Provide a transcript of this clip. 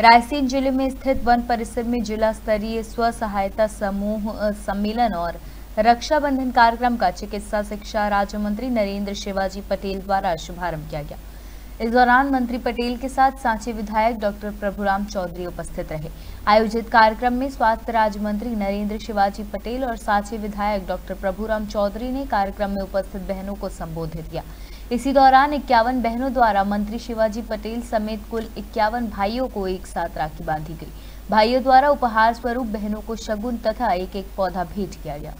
रायसेन जिले में स्थित वन परिसर में जिला स्तरीय स्व सहायता समूह सम्मेलन और रक्षाबंधन कार्यक्रम का चिकित्सा शिक्षा राज्य मंत्री नरेंद्र शिवाजी पटेल द्वारा शुभारंभ किया गया। इस दौरान मंत्री पटेल के साथ सांची विधायक डॉक्टर प्रभुराम चौधरी उपस्थित रहे। आयोजित कार्यक्रम में स्वास्थ्य राज्य मंत्री नरेंद्र शिवाजी पटेल और सांची विधायक डॉक्टर प्रभुराम चौधरी ने कार्यक्रम में उपस्थित बहनों को संबोधित किया। इसी दौरान 51 बहनों द्वारा मंत्री शिवाजी पटेल समेत कुल 51 भाइयों को एक साथ राखी बांधी गई। भाइयों द्वारा उपहार स्वरूप बहनों को शगुन तथा एक-एक पौधा भेंट किया गया।